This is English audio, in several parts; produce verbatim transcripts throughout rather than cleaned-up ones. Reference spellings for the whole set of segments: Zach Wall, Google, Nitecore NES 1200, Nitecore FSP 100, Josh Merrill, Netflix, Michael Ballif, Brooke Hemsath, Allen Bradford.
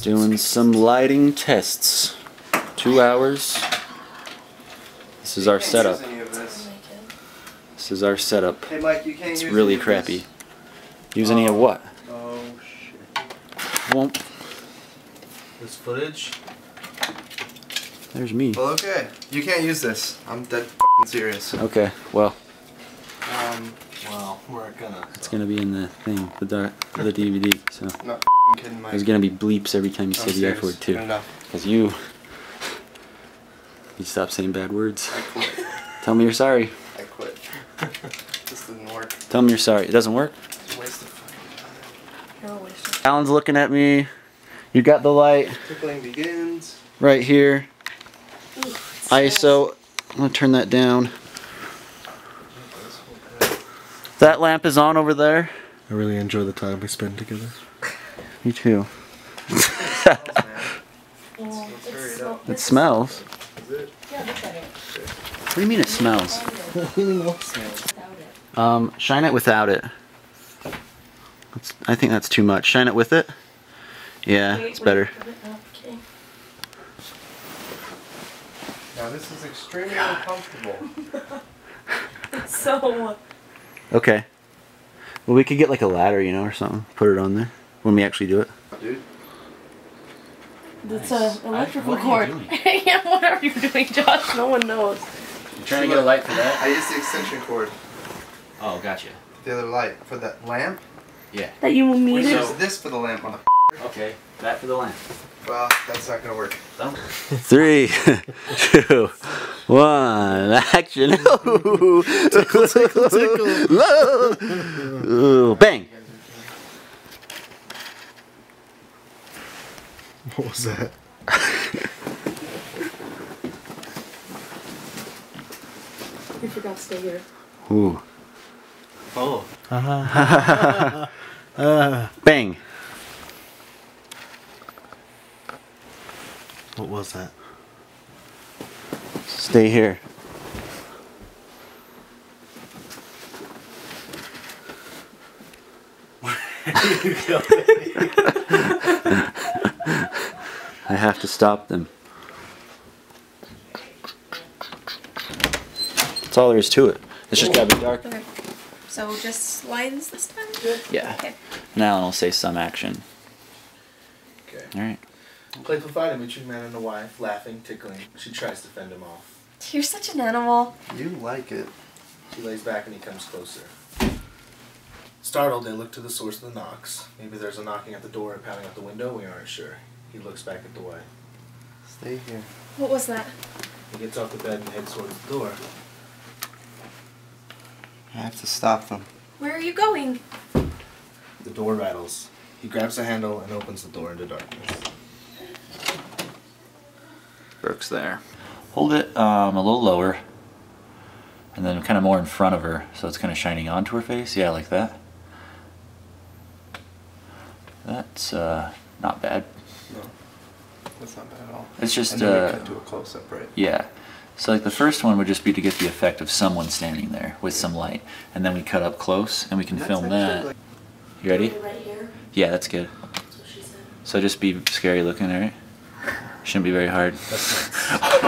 Just doing some lighting tests. Two hours. This is our setup. This is our setup. Hey Mike, you can't it's use really crappy. Use oh. any of what? Oh shit. Won't. This footage. There's me. Well, okay. You can't use this. I'm dead f***ing serious. Okay. Well. Um. Well, we're gonna. It's so. gonna be in the thing, the dark, the D V D. So. Not f***ing kidding, Mike. There's gonna be bleeps every time you say the F word too. Because you. You stop saying bad words. I quit. Tell me you're sorry. I quit. This didn't work. Tell me you're sorry. It doesn't work. It's a waste of fucking time. You're a waste of time. Alan's looking at me. You got the light. Tickling begins. Right here. Ooh, I S O. I'm gonna turn that down. That lamp is on over there. I really enjoy the time we spend together. Me too. It smells. What do you mean it smells? What do you mean what smells? Um, shine it without it. That's, I think that's too much. Shine it with it. Yeah, wait, it's better. Wait, okay. Now this is extremely God. uncomfortable. It's so. Okay. Well, we could get like a ladder, you know, or something. Put it on there when we actually do it. Dude. That's nice. An electrical cord. Yeah, whatever you're doing, Josh. No one knows. You're trying to get a light for that? I used the extension cord. Oh, gotcha. The other light for that lamp? Yeah. That you will need it? So this for the lamp on the Okay, that for the lamp. Well, that's not gonna work. No. Three, two, one, action. Tickle, tickle, tickle, tickle. Ooh, bang. What was that? You forgot to stay here. Ooh. Oh. Uh-huh. uh, bang. What was that? Stay here. Where are you going? I have to stop them. That's all there is to it. It's just gotta be dark. Okay. So just lines this time? Yeah. Okay. Now I'll say some action. Okay. Alright. Playful fighting between man and a wife, laughing, tickling. She tries to fend him off. You're such an animal. You like it. She lays back and he comes closer. Startled, they look to the source of the knocks. Maybe there's a knocking at the door and pounding at the window, we aren't sure. He looks back at the way. Stay here. What was that? He gets off the bed and heads towards the door. I have to stop them. Where are you going? The door rattles. He grabs the handle and opens the door into darkness. Brooke's there. Hold it um, a little lower. And then kind of more in front of her. So it's kind of shining onto her face. Yeah, like that. That's uh, not bad. No, that's not bad at all. It's just and then uh, we cut to a close-up, right? Yeah. So like the first one would just be to get the effect of someone standing there with some light, and then we cut up close and we can that's film that. Like you ready? Right here. Yeah, that's good. That's what she said. So just be scary looking, all right? Shouldn't be very hard. That's nice.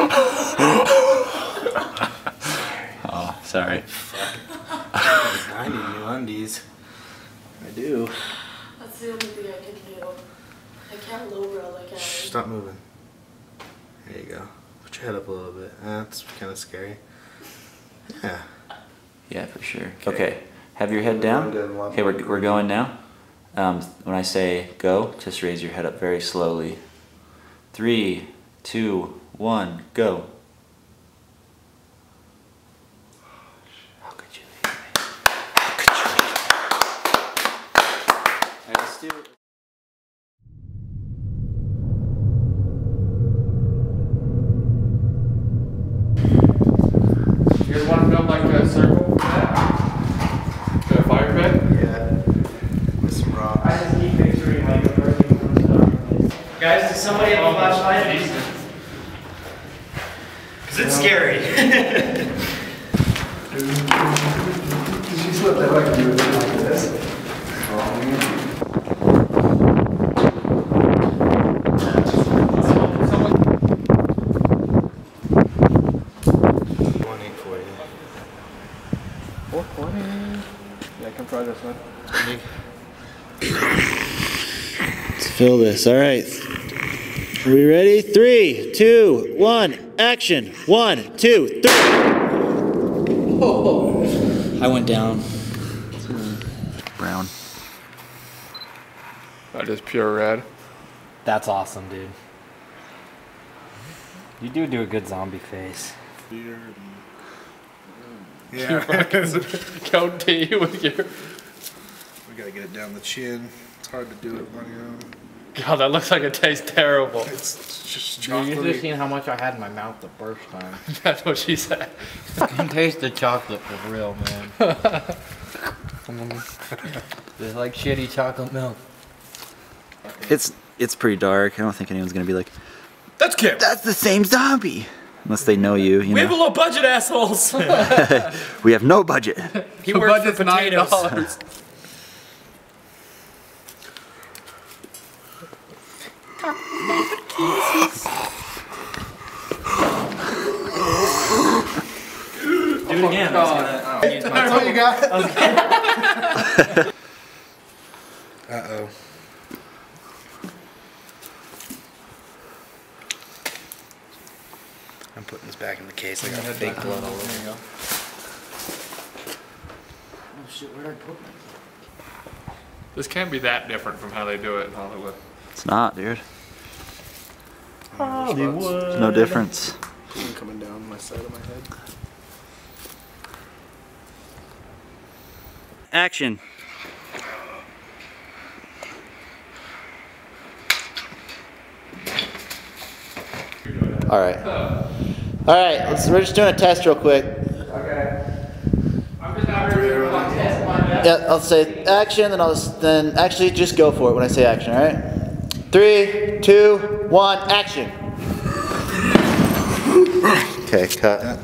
Oh, sorry. I need new undies. I do. That's the only thing I can do. I can't lower it like I... Shh, stop moving. There you go. Put your head up a little bit. That's kind of scary. Yeah. Yeah, for sure. Okay. okay. Have your head down. Okay, we're, we're going now. Um, when I say go, just raise your head up very slowly. Three, two, one, go. How could you leave me? How could you leave me? I just do it. Somebody have a flashlight? Because it's scary. She's not that like you would do like this. Kill this. All right. Are we ready? Three, two, one, action. One, two, three. Oh. I went down. Brown. That is pure red. That's awesome, dude. You do do a good zombie face. Yeah. Count D with your... We gotta get it down the chin. It's hard to do it on your own. God, that looks like it tastes terrible. It's just chocolate. You should have seen how much I had in my mouth the first time. That's what she said. You can taste the chocolate for real, man. It's like shitty chocolate milk. It's it's pretty dark. I don't think anyone's gonna be like, that's Kim. That's the same zombie. Unless they know you, you know. We have a low budget, assholes. We have no budget. He works for nine dollars. Do it again. I was gonna, I what you got? Uh-oh. I'm putting this back in the case. I got a big blood all over. There you go. Oh shit, where did I put that? This can't be that different from how they do it in Hollywood. It's not, dude. Hollywood. There's no difference. Something coming down my side of my head. Action. All right. All right, let's, we're just doing a test real quick. Okay. I'm just out here doing a test. Yeah, I'll say action, then I'll just, then actually just go for it when I say action, all right? Three, two, one, action. Okay, cut.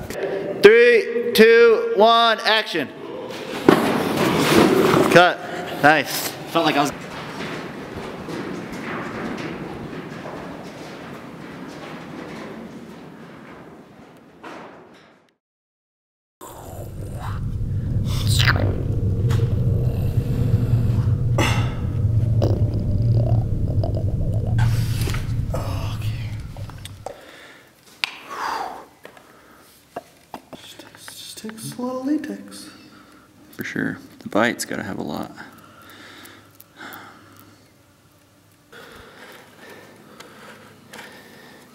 Three, two, one, action. Cut. Nice. Felt like I was... A lot of latex. For sure. The bite's gotta have a lot.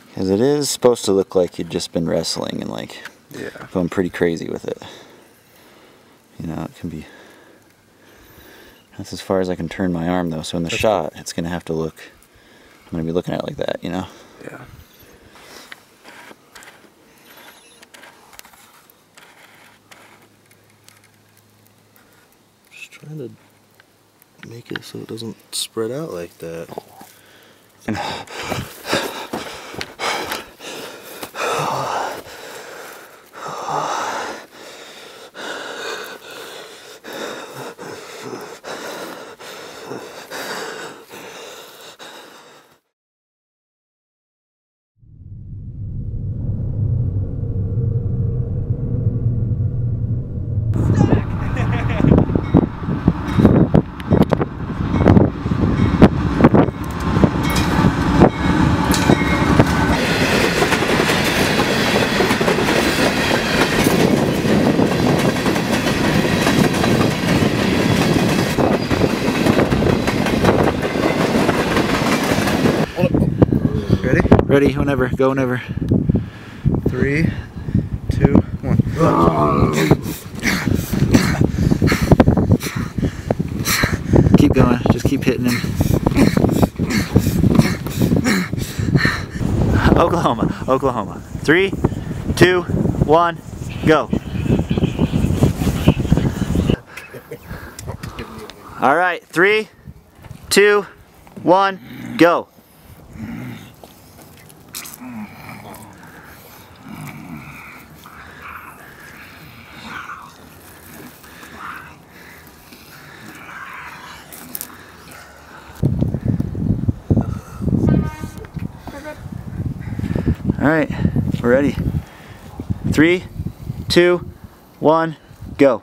Because it is supposed to look like you've just been wrestling and like yeah. going pretty crazy with it. You know, it can be. That's as far as I can turn my arm though, so in the okay. shot it's gonna have to look, I'm gonna be looking at it like that, you know? Yeah. Trying to make it so it doesn't spread out like that. And ready, whenever, go whenever. Three, two, one. Keep going, just keep hitting him. Oklahoma, Oklahoma. Three, two, one, go. All right, three, two, one, go. All right, we're ready. Three, two, one, go.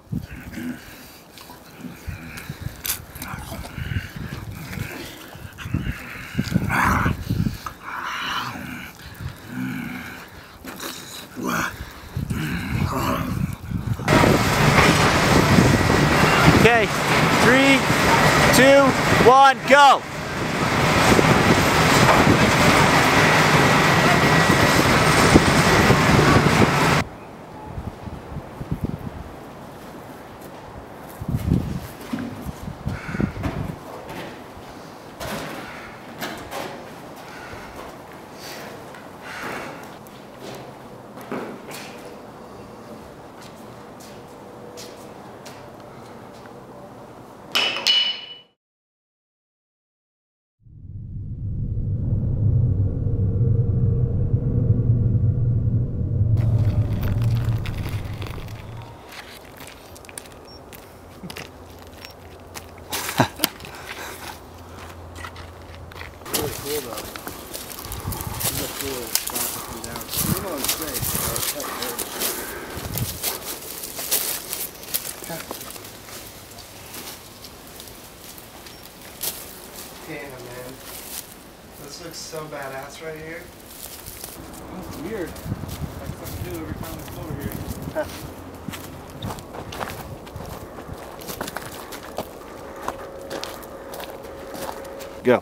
Three, two, one, go. So badass right here. That's weird. That's what I do every time it's over here. Go.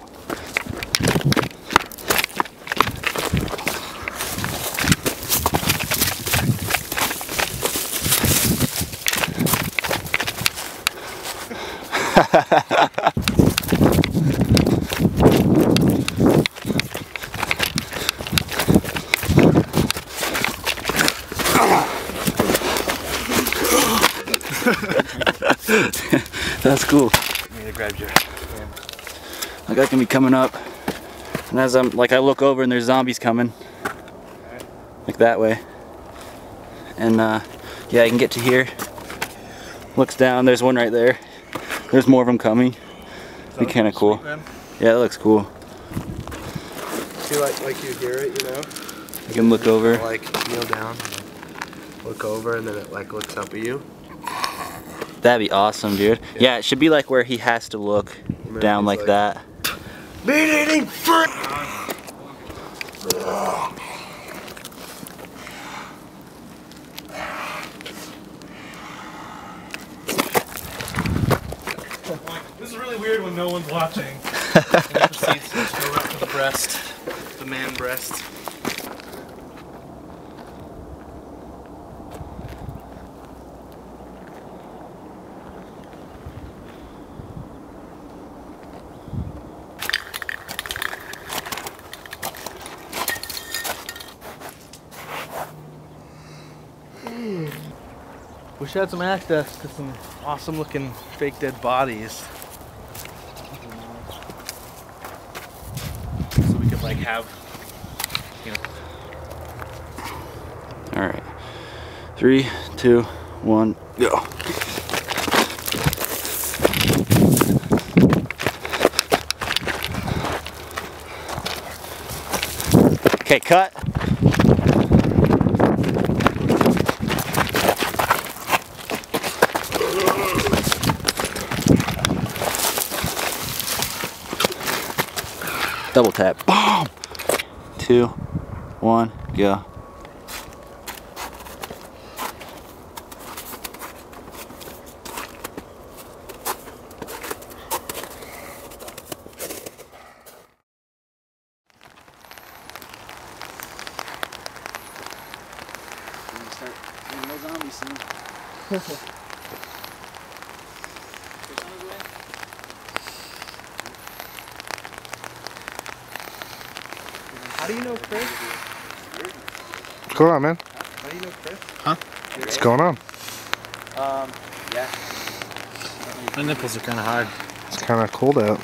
That's cool. I need to grab your camera. Like, I can be coming up, and as I'm like, I look over and there's zombies coming, right. Like that way. And uh, yeah, I can get to here. Looks down. There's one right there. There's more of them coming. Be kind of cool. Sweet, yeah, that looks cool. See, like, like you hear it, you know. I can look over. Can, like kneel down, look over, and then it like looks up at you. That'd be awesome, dude. Yeah. Yeah, it should be like where he has to look Maybe down like, like that. Meat eating foot! This is really weird when no one's watching. And it proceeds to go up to the breast, the man breast. We should have some access to some awesome looking fake dead bodies. So we could like have, you know. All right, three, two, one, go. Okay, cut. Double tap. Boom! Two, one, go. I'm gonna start seeing no zombies soon. It's on his way. How do you know Chris? What's going on, man? How do you know Chris? Huh? What's going on? Um, yeah. My nipples are kind of hard. It's kind of cold out.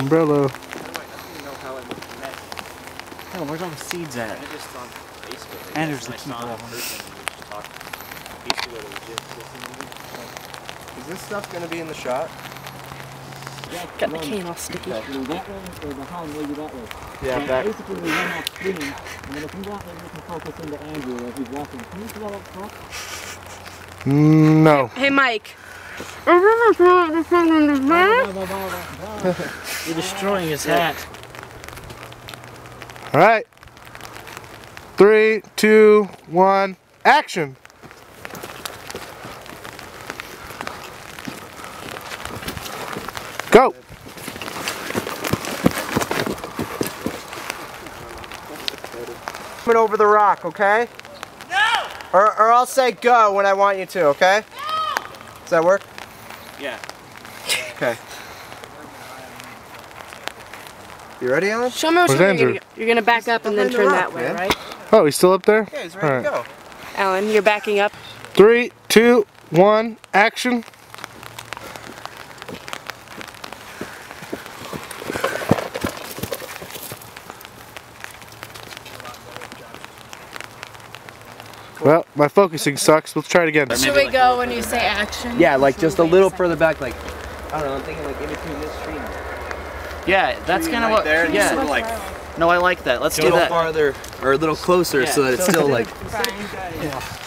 Umbrella. No, where's all the seeds at? And there's the people. Is this stuff going to be in the shot? Got the cane all sticky. Yeah, back. Basically, we run off screen, and then if we want, we can focus into Andrew as he's walking. Can you throw up top? No. Hey, Mike. You're destroying his hat. All right. Three, two, one, action! Go! Over the rock, okay? No! Or, or I'll say go when I want you to, okay? No! Does that work? Yeah. Okay. You ready, Allen? Show me what you're gonna, you're gonna back he's up and then turn rock, that way, man. Right? Oh, he's still up there? Yeah, he's ready right. to go. Allen, you're backing up. Three, two, one, action. Well, my focusing sucks. Let's try it again. Should we go when you say action? Yeah, like just a little further back, like, I don't know, I'm thinking like in between this tree. Yeah, that's kind of what, yeah. Like, no, I like that. Let's do that. A little farther, or a little closer, yeah. So that it's still like...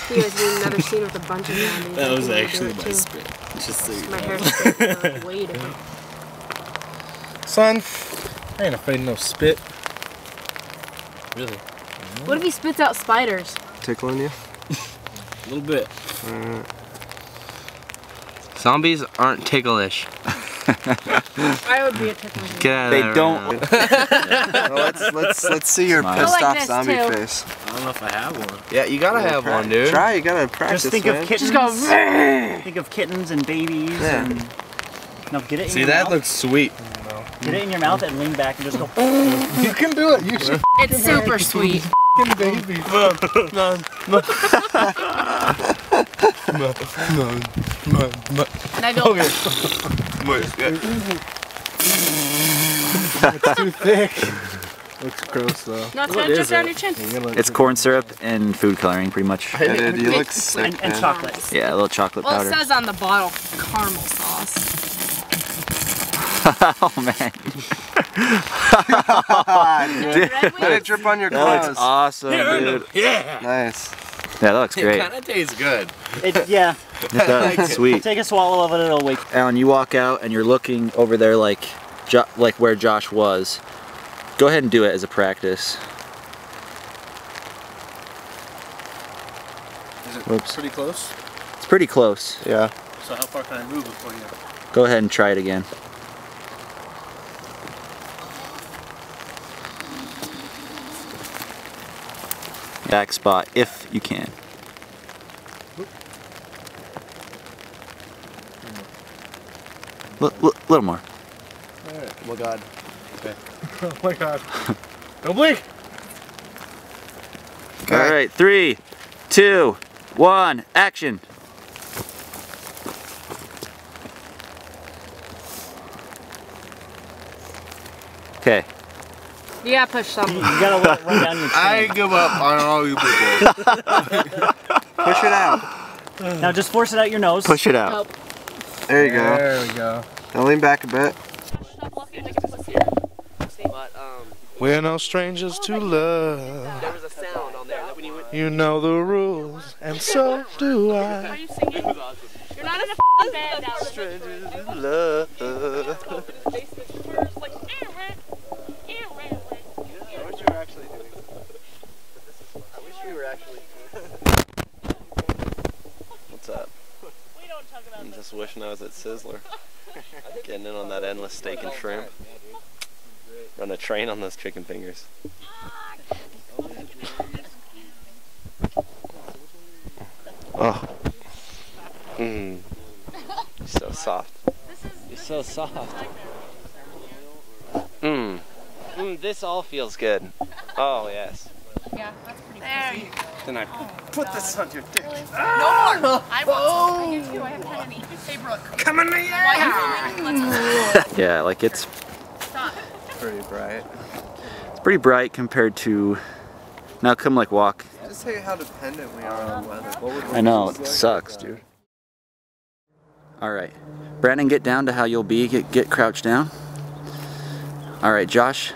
He was doing another scene with a bunch of zombies. That was actually my spit. Just so you know. My hair's way down. Son, I ain't afraid of no spit. Really? What if he spits out spiders? Tickling you? A little bit. Uh, Zombies aren't ticklish. I would be a ticklish. They don't. Well, let's let's let's see your Smile. pissed like off zombie too. face. I don't know if I have one. Yeah, you gotta have one, dude. Try, you gotta practice. Just think man. of kittens. Just go. Think of kittens and babies. Yeah. And... No, get it. In see your that mouth. looks sweet. No. Get it in your mouth and lean back and just go. You can do it. You should. It's super sweet. Baby. Mom, mom, mom. Mom, mom, mom, mom. Nigel. Okay. Wait, yeah. It's too thick. Looks gross though. No, it's not just around your chin. It's corn syrup and food coloring pretty much. It, it, it looks sick. And, and chocolate. Yeah, a little chocolate well, powder. Well, it says on the bottle, caramel sauce. Oh man. Dude. Let it drip on your clothes. That looks awesome, dude. Yeah. Nice. Yeah, that looks great. It kind of tastes good. It, yeah. It does. Like sweet. It. Take a swallow of it, it'll wake up. Allen, you walk out and you're looking over there like, jo like where Josh was. Go ahead and do it as a practice. Is it Oops. pretty close? It's pretty close. Yeah. So how far can I move before you? Go ahead and try it again. Back spot if you can. A little more. All right. Oh my god. Okay. Oh my god. Don't blink. Okay. All right. Three, two, one, action. Okay. You gotta push something. You gotta let it run down your chin. I give up on all you people. Push it out. Now just force it out your nose. Push it out. Oh. There you go. There we go. Now lean back a bit. We're no strangers to love. There was a sound on there. You know the rules, and so do I. Are you singing? You're not in a f***ing band now. Strangers to love. I'm just wishing I was at Sizzler, getting in on that endless steak and shrimp, run a train on those chicken fingers. Oh, mm. You're so soft. You're so soft. Mmm. Mm, this all feels good. Oh yes. Yeah, that's pretty there cool. Then I oh, put God. this on your dick. Really? Ah! No more! I want some. I have plenty. Hey, Brooke. Come in the air! Yeah, like it's Stop. pretty bright. It's pretty bright compared to... Now come like walk. Just tell you how dependent we are on weather. What would I know, it like sucks, that? dude. Alright. Brandon, get down to how you'll be. Get, get crouched down. Alright, Josh.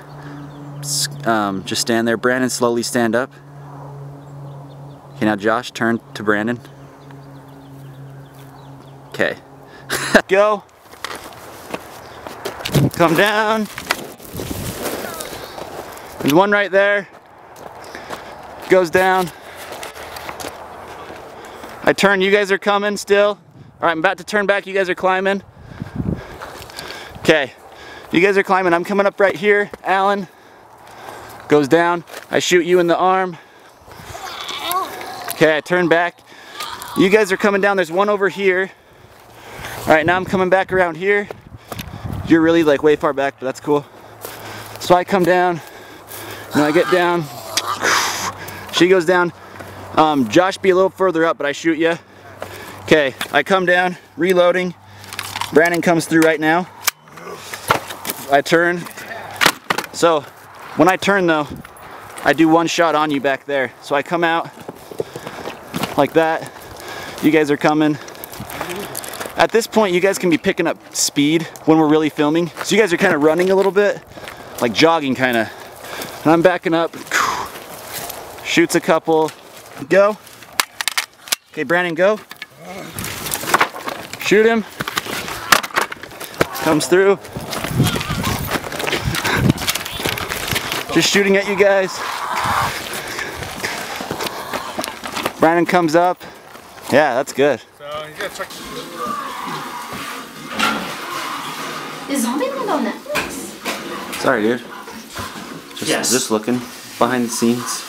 Um, just stand there. Brandon, slowly stand up. Okay, now Josh, turn to Brandon. Okay. Go. Come down. There's one right there. goes down. I turn, you guys are coming still. All right, I'm about to turn back, you guys are climbing. Okay, you guys are climbing, I'm coming up right here. Allen goes down, I shoot you in the arm. Okay, I turn back. You guys are coming down, there's one over here. All right, now I'm coming back around here. You're really like way far back, but that's cool. So I come down, and I get down. She goes down. Um, Josh be a little further up, but I shoot you. Okay, I come down, reloading. Brandon comes through right now. I turn. So when I turn though, I do one shot on you back there. So I come out like that. You guys are coming. At this point, you guys can be picking up speed when we're really filming. So you guys are kind of running a little bit, like jogging kind of. And I'm backing up, shoots a couple, go. Okay, Brandon, go. Shoot him, comes through. Just shooting at you guys. Brandon comes up. Yeah, that's good. So you gotta check. Is Zombieland on Netflix? Sorry, dude. Just, yes. Just looking behind the scenes.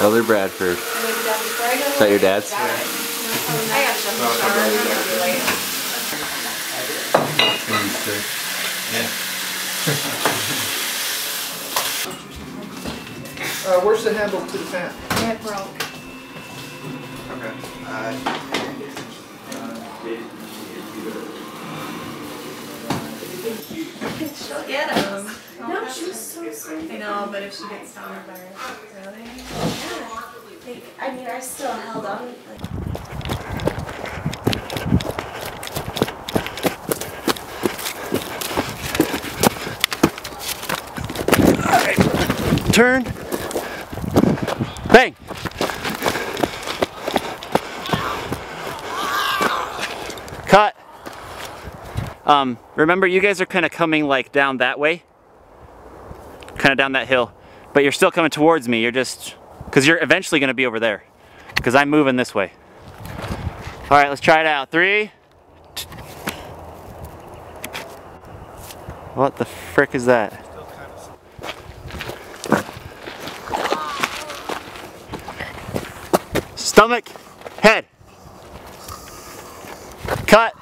Allen Bradford. Is that your dad's? Yeah. uh, where's the handle to the fan? It broke. Okay. Uh, she'll get us. No, she was so sweet. I know, but if she gets down by her, really? Yeah. Like, I mean, I still held on. Like. All right. Turn. Bang. Cut. Um, remember, you guys are kind of coming like down that way. Kind of down that hill, but you're still coming towards me. You're just, because you're eventually going to be over there, because I'm moving this way. All right, let's try it out. Three. Two. What the frick is that? Stomach, head. Cut.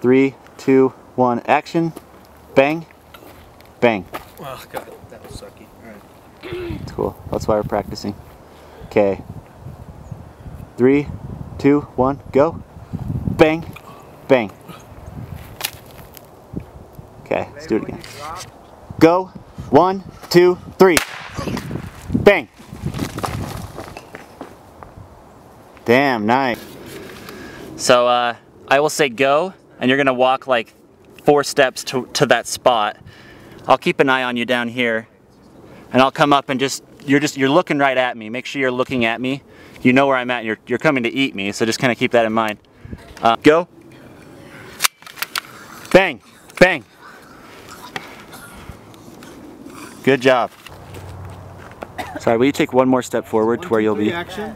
Three, two, one, action. Bang, bang. Oh god, that was sucky. Alright. It's cool. That's why we're practicing. Okay. Three, two, one, go. Bang. Bang. Okay, let's do it again. Go. One, two, three. Bang. Damn, nice. So uh, I will say go, and you're gonna walk like four steps to, to that spot. I'll keep an eye on you down here, and I'll come up and just, you're just, you're looking right at me. Make sure you're looking at me. You know where I'm at, you're, you're coming to eat me, so just kind of keep that in mind. Uh, go. Bang, bang. Good job. Sorry, will you take one more step forward one, to where two, you'll three, be? Action.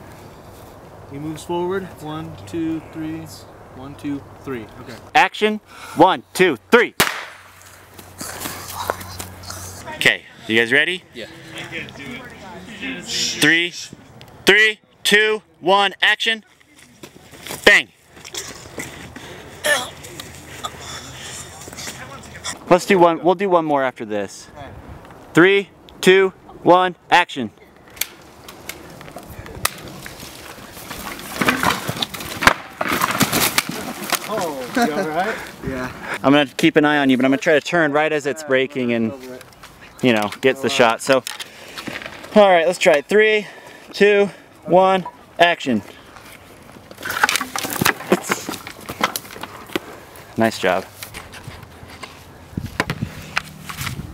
He moves forward, one, two, three, one, two, three, okay. Action, one, two, three. Okay, you guys ready? Yeah. Three, three, two, one, action. Bang. Let's do one, we'll do one more after this. Three, two, one, action. Oh, you all right? Yeah. I'm gonna keep an eye on you, but I'm gonna try to turn right as it's breaking and, you know, gets the shot. So, all right, let's try it. Three, two, one, action. Nice job.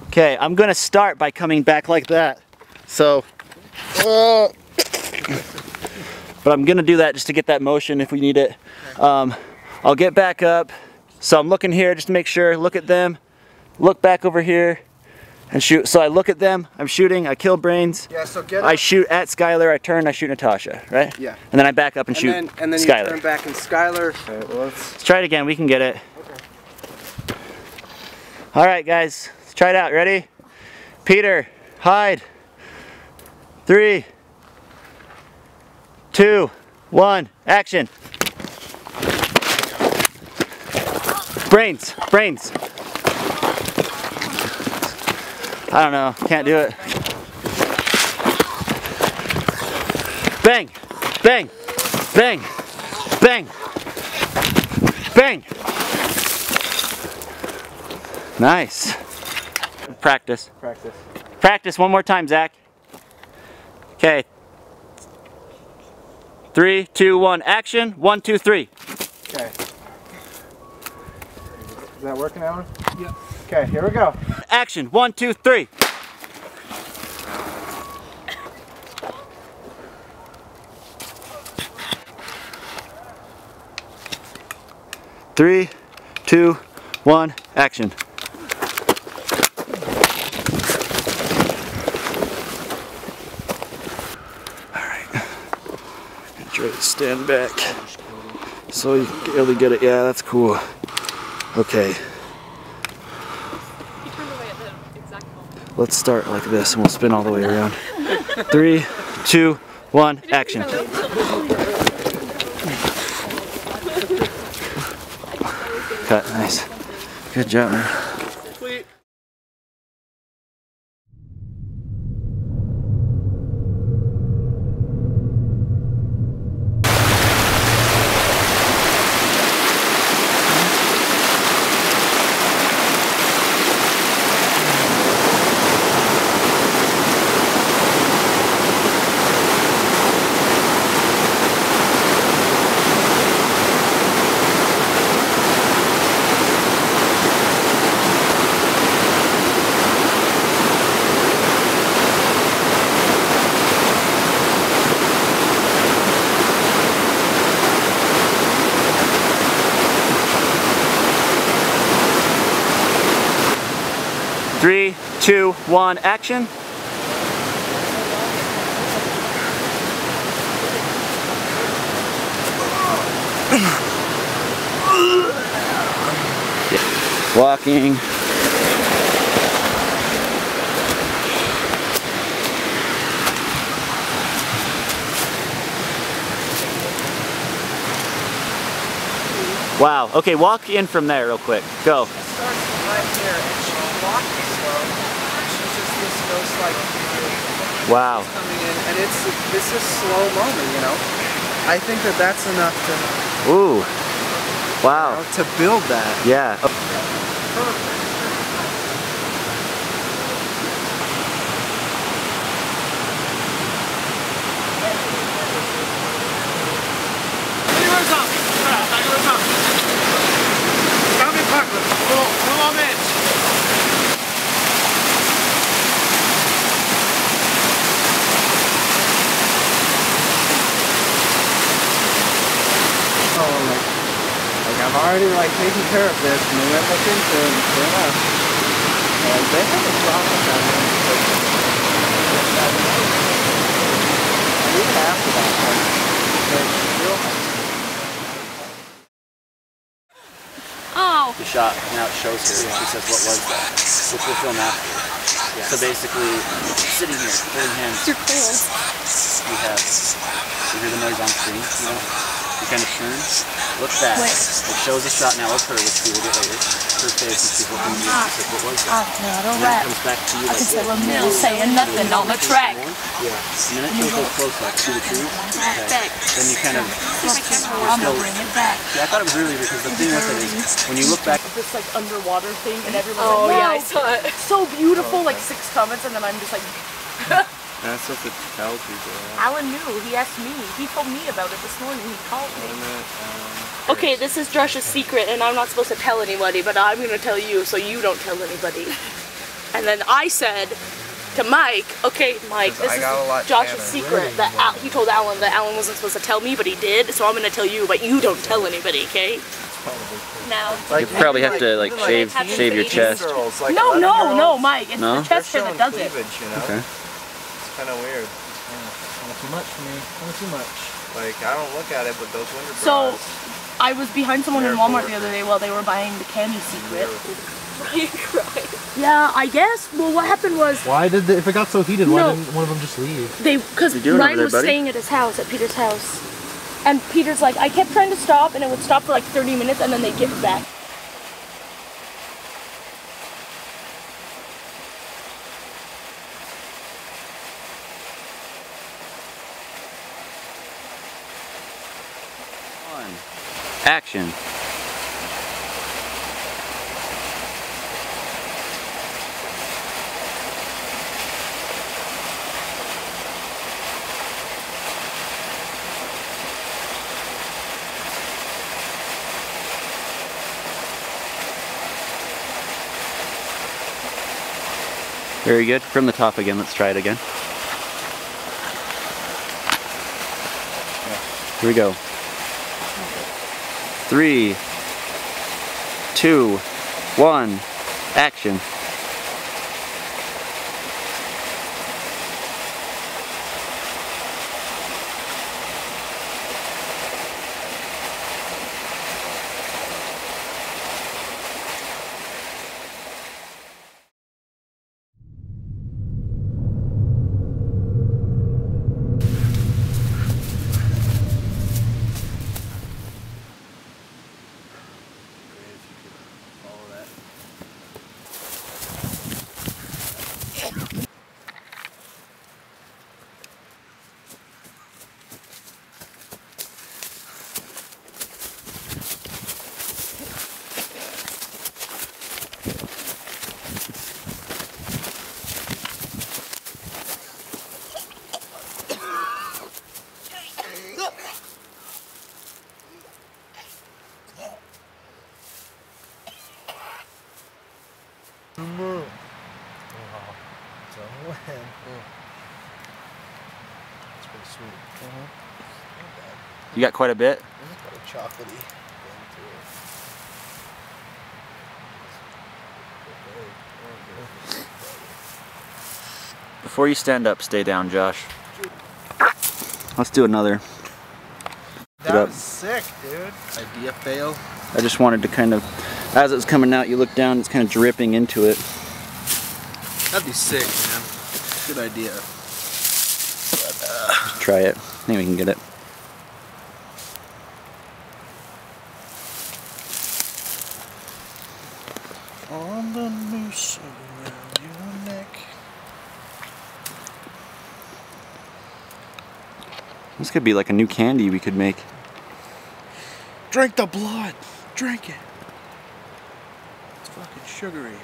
Okay, I'm gonna start by coming back like that. So, uh, but I'm gonna do that just to get that motion if we need it. Um, I'll get back up. So I'm looking here just to make sure, look at them, look back over here, and shoot. So I look at them, I'm shooting, I kill brains, yeah, so get I shoot at Skylar, I turn, I shoot Natasha, right? Yeah. And then I back up and, and shoot then, and then Skylar. You turn back and Skylar. All right, well, let's... let's try it again, we can get it. Okay. All right, guys, let's try it out, ready? Peter, hide. Three, two, one, action. Brains, brains. I don't know, can't do it. Bang, bang, bang, bang, bang. Nice. Practice. Practice. Practice one more time, Zach. Okay. Three, two, one, action. One, two, three. Okay. Is that working, Alan? Yep. Okay, here we go. Action, one, two, three. Three, two, one, action. All right, I'm gonna try to stand back so you can really get it. Yeah, that's cool. Okay. Let's start like this and we'll spin all the way around. Three, two, one, action. Cut, nice. Good job, man. Three, two, one, action. Walking. Wow, okay, walk in from there real quick, go. Wow. And it's this is slow moment, you know. I think that that's enough to. Ooh. Wow. You know, to build that. Yeah. Okay. Perfect. I've already like taken care of this, and we went look into it, and sure enough, and they have a problem with that one. And even after that one, they're real hungry. Oh! The shot, now it shows her, and she says, what was that? Which we'll film after. Yeah. So basically, sitting here, holding hands. You're cool. We have, you hear the noise on screen, you know? You kind of turns, look back. Wait. It shows a shot now of her, which we will get later. Her face, and she's looking at you. She's like, what was that? And then it comes back to you. I like, can still remember saying nothing on the track. Yeah. And then it goes a little closer to the truth. Okay. Then you kind of. I'm gonna bring it back. Yeah, I thought it was really weird because the thing with it is when you look back. This like underwater thing, and everyone's oh, like, wow, yeah, I saw it. So beautiful. Like six comments, and then I'm just like. That's what to tell people. Yeah. Alan knew. He asked me. He told me about it this morning. He called me. It, um, okay, this is Josh's secret, and I'm not supposed to tell anybody, but I'm going to tell you so you don't tell anybody. And then I said to Mike, okay, Mike, this is Josh's secret. Really that Al he told Alan that Alan wasn't supposed to tell me, but he did, so I'm going to tell you, but you don't tell anybody, okay? No. Like, you probably have like, to like shave like shave your chest. Girls, like no, no, no, Mike. It's no? the chest hair that does cleavage, it. You know? Okay. It's kind of weird. Not too much for me. Not too much. Like I don't look at it, but those winter bras. So I was behind someone in Walmart the other day while they were buying the Candy Secret. Yeah, I guess. Well, what happened was... Why did they... If it got so heated, no, why didn't one of them just leave? They... Because Ryan was buddy? staying at his house, at Peter's house. And Peter's like, I kept trying to stop, and it would stop for like thirty minutes, and then they'd get back. Action. Very good. From the top again. Let's try it again. Here we go. Three, two, one, action. You got quite a bit? It's got a chocolatey thing to it. Before you stand up, stay down, Josh. Let's do another. That was sick, dude. Idea fail. I just wanted to kind of, as it was coming out, you look down, it's kind of dripping into it. That'd be sick, man. Good idea. But, uh, just try it. I think we can get it. On the noose around your neck. This could be like a new candy we could make. Drink the blood! Drink it! It's fucking sugary.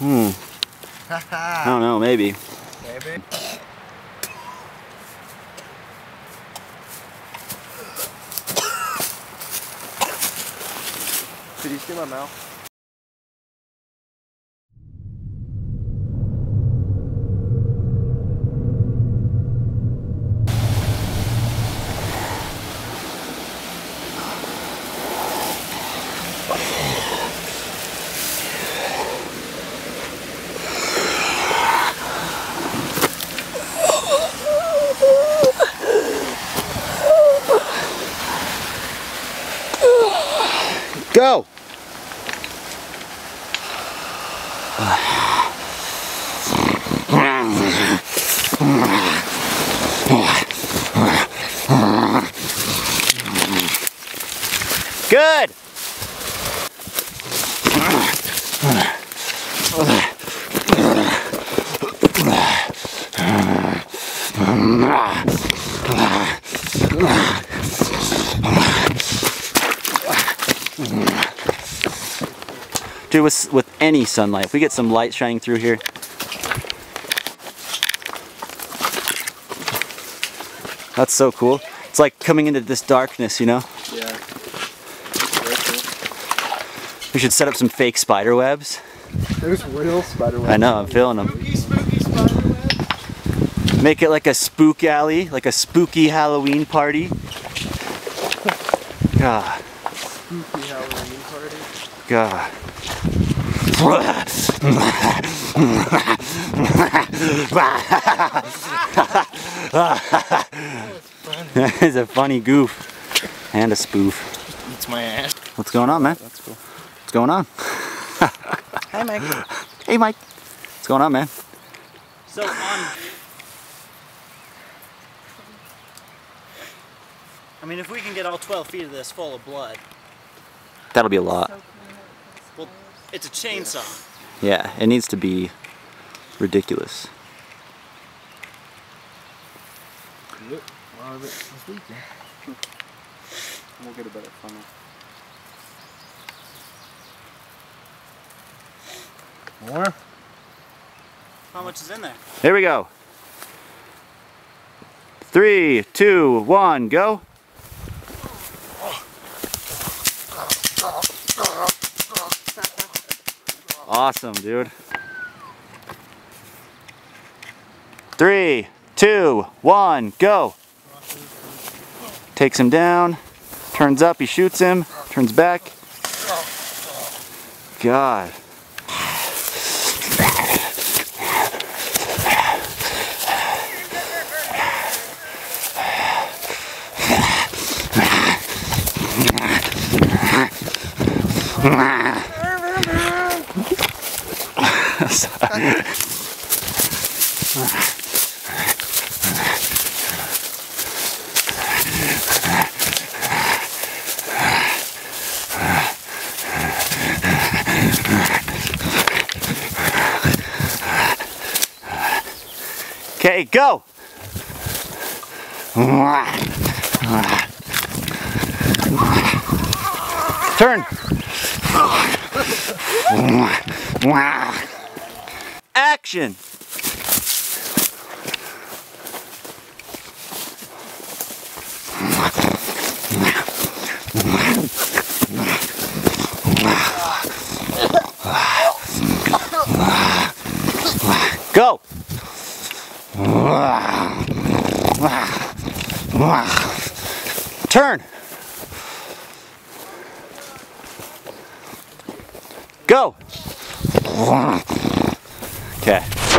Hmm. I don't know, maybe. Maybe. Did you see my mouth? Go! Good! Dude, with, with any sunlight, if we get some light shining through here. That's so cool. It's like coming into this darkness, you know? Yeah. Very cool. We should set up some fake spider webs. There's real spider webs. I know, I'm feeling them. Spooky, spooky spider webs. Make it like a spook alley, like a spooky Halloween party. God. Spooky Halloween party. God. That is a funny goof and a spoof. It's my ass. What's going on, man? That's cool. What's going on? Hi, Mike. Hey, Mike. What's going on, man? So on. I mean, if we can get all twelve feet of this full of blood, that'll be a lot. Well, it's a chainsaw. Yeah, it needs to be ridiculous. Yep, a lot of it this weekend. We'll get a better funnel. More? How much is in there? Here we go. Three, two, one, go. Awesome, dude. Three, two, one, go. Takes him down, turns up, he shoots him, turns back. God. Okay, go. Turn. Action. Go. Turn. Go. Okay.